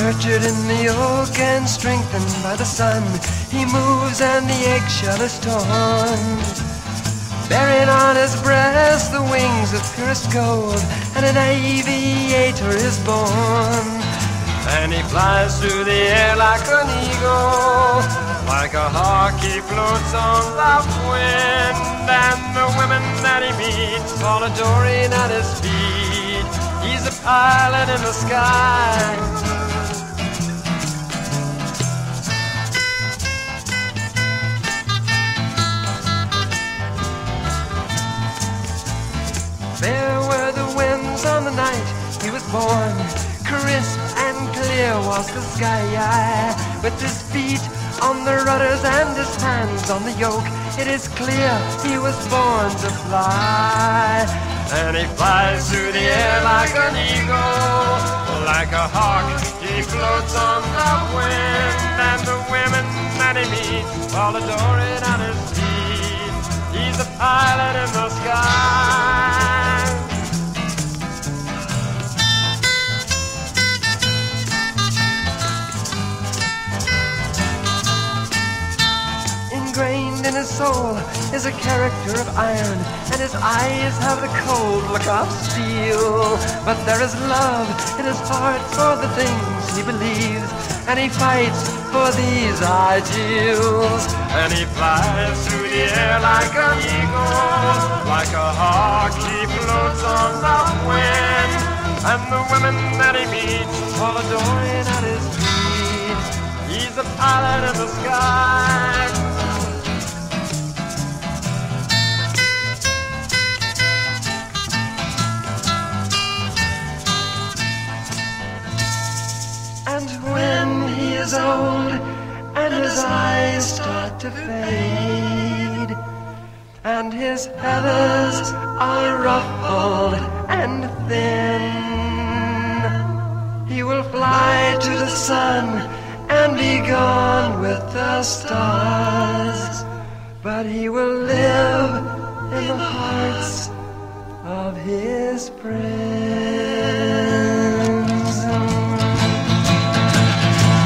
Nurtured in the oak and strengthened by the sun, he moves and the eggshell is torn. Bearing on his breast the wings of purest gold, and an aviator is born. And he flies through the air like an eagle, like a hawk he floats on the wind. And the women that he meets fall adoring at his feet. He's a pilot in the sky. There were the winds on the night he was born. Crisp and clear was the sky. With his feet on the rudders and his hands on the yoke, it is clear he was born to fly. And he flies through the air like an eagle, like a hawk he floats on the wind. And the women that he meets all adoring at his feet. He's a pilot in the sky. Ingrained in his soul is a character of iron, and his eyes have the cold look of steel. But there is love in his heart for the things he believes, and he fights for these ideals. And he flies through the air like an eagle, like a hawk he floats on the wind. And the women that he meets all adoring at his feet. He's a pilot in the sky. Is old and his eyes start to fade, and his feathers are ruffled and thin. He will fly to the sun and be gone with the stars, but he will live in the hearts of his friends.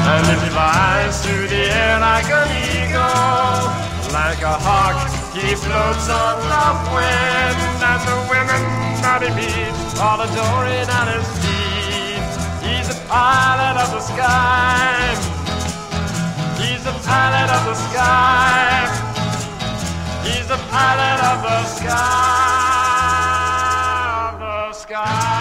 And he flies through the air like an eagle, like a hawk he floats on the wind. And the women that he meets all adoring at his feet. He's a pilot of the sky. He's a pilot of the sky. He's a pilot of the sky. Of the sky.